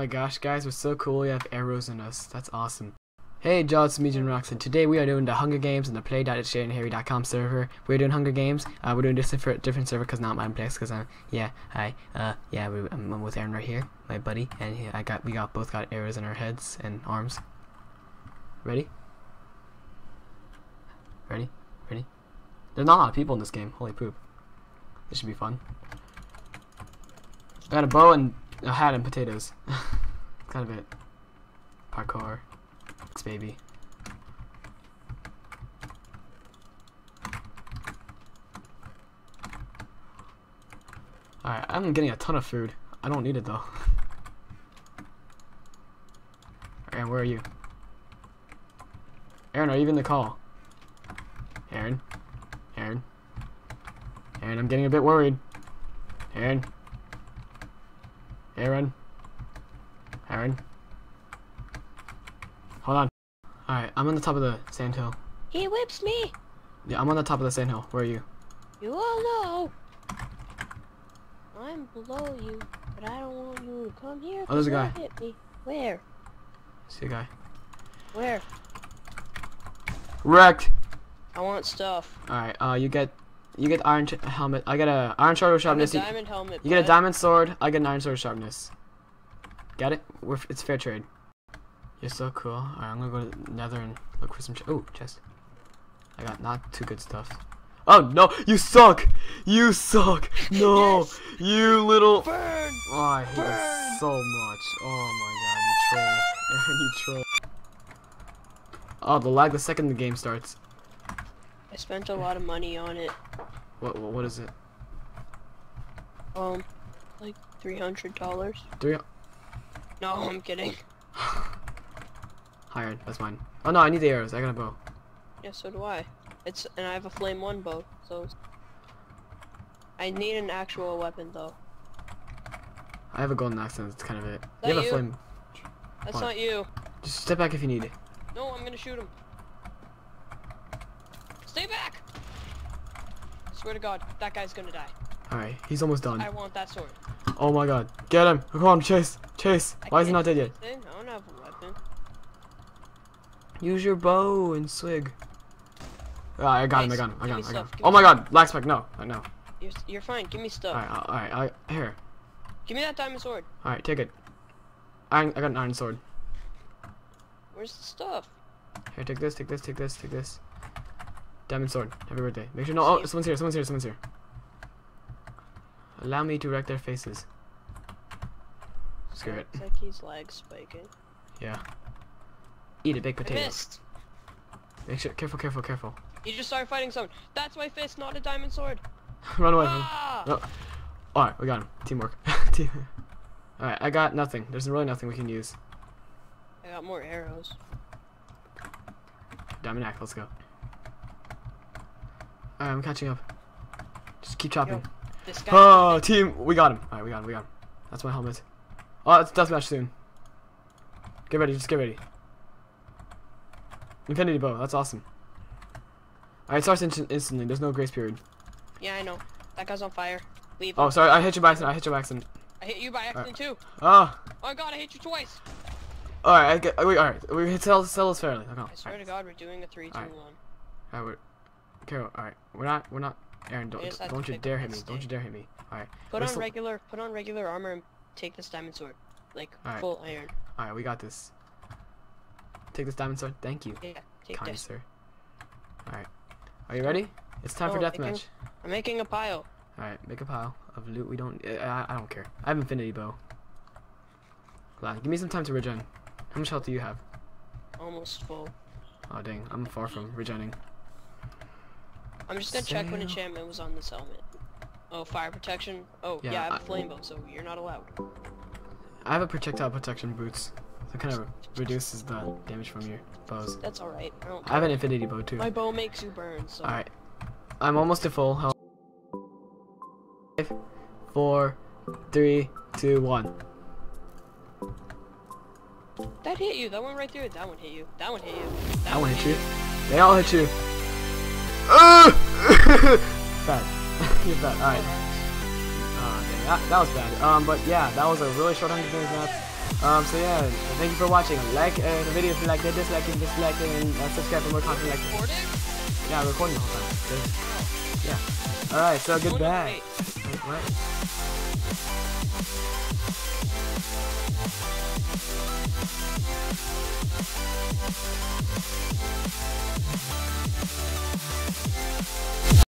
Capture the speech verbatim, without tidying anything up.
my gosh, guys, we're so cool, we have arrows in us. That's awesome. Hey, y'all, it's me, JunRocks, and today we are doing the Hunger Games in the play dot its jerry and harry dot com server. We're doing Hunger Games. Uh, we're doing this for a different server because not mine place. Because I'm yeah, hi, uh, yeah, we, I'm, I'm with Aaron right here, my buddy, and he, I got we got both got arrows in our heads and arms. Ready? Ready? Ready? There's not a lot of people in this game. Holy poop! This should be fun. I got a bow and a hat and potatoes. Kind of it. Parkour, baby. Alright, I'm getting a ton of food. I don't need it though. Aaron, where are you? Aaron, are you in the call? Aaron? Aaron? Aaron, I'm getting a bit worried. Aaron? Aaron? Aaron? Hold on. Alright, I'm on the top of the sand hill. He whips me! Yeah, I'm on the top of the sand hill. Where are you? You all know! I'm below you, but I don't want you to come here. Oh, there's a guy. Hit me. Where? I see a guy. Where? Wrecked! I want stuff. Alright, uh, you get... You get iron helmet. I get a iron sword with sharpness. You, diamond helmet, you get a diamond sword. I get an iron sword with sharpness. Got it? We're f it's fair trade. You're so cool. Alright, I'm gonna go to the nether and look for some ch oh, chest. I got not too good stuff. Oh no! You suck! You suck! No! Yes. You little Burn. Oh, I hate Burn. It so much. Oh my god, you troll. Aaron, you troll. Oh, the lag the second the game starts. I spent a lot of money on it. What what, what is it? Um, like three hundred dollars. Three. No, I'm kidding. Hired. That's mine. Oh no, I need the arrows. I got a bow. Yeah, so do I. It's and I have a flame one bow. So I need an actual weapon though. I have a golden axe. That's kind of it. That you have you? a flame. That's what? Not you. Just step back if you need it. No, I'm gonna shoot him. Stay back! Swear to God, that guy's gonna die. Alright, he's almost done. I want that sword. Oh my god. Get him! Come on, chase! Chase! I Why is he not dead yet? I don't have a weapon. Use your bow and swig. Uh, I got nice. him, I got him, I got him, I got him. Oh my god, black spike, no, I know. You're, you're fine, give me stuff. Alright, alright, here. Give me that diamond sword. Alright, take it. Iron, I got an iron sword. Where's the stuff? Here, take this, take this, take this, take this. Diamond sword. Happy birthday. Make sure no. Oh, someone's here. Someone's here. Someone's here. Allow me to wreck their faces. Screw it. Looks like he's lag spiking. Yeah. Eat a baked potato. I missed. Make sure. Careful. Careful. Careful. You just started fighting someone. That's my fist, not a diamond sword. Run away. Ah! No. All right, we got him. Teamwork. Team. All right, I got nothing. There's really nothing we can use. I got more arrows. Diamond axe. Let's go. Alright, I'm catching up. Just keep chopping. Yo, oh, team! We got him. Alright, we got him. We got him. That's my helmet. Oh, it's deathmatch soon. Get ready. Just get ready. Infinity bow. That's awesome. Alright, it starts instant instantly. There's no grace period. Yeah, I know. That guy's on fire. Leave. Oh, sorry. I hit you by accident. I hit you by accident. I hit you by accident, right. too. Oh. Oh, my God. I hit you twice. Alright, I get... Wait, alright. We hit sell, sell us fairly. Okay. I swear right. to God, we're doing a three two one. Alright, all right, Carol, alright, we're not, we're not, Aaron, don't, don't you dare hit me, don't you dare hit me, alright. Put on regular, put on regular armor and take this diamond sword, like, full iron. Alright, we got this. Take this diamond sword, thank you. Yeah, take this. sir. Alright, are you ready? It's time for deathmatch. I'm making a pile. Alright, make a pile of loot, we don't, I, I don't care. I have infinity bow. Hold on, give me some time to regen. How much health do you have? Almost full. Oh dang, I'm far from regening. I'm just gonna Sail. check when enchantment was on this helmet. Oh, fire protection. Oh, yeah, yeah I have I, a flame bow, so you're not allowed. I have a projectile protection boots. So it kind of reduces the damage from your bows. That's alright. I, I have an infinity bow, too. My bow makes you burn, so... Alright. I'm almost to full health. Five, four, three, two, one. That hit you. That one right there. That one hit you. That one hit you. That, that one hit you. you. They all hit you. bad. You're bad. Alright. Uh, that, that was bad. Um, but yeah, that was a really short Hunger Games map. Um, so yeah, thank you for watching. Like uh, the video if you liked it, dislike it, dislike it, and uh, subscribe for more content like this. Recording? Yeah, recording the whole time. Yeah. Alright, so goodbye. Wait, what?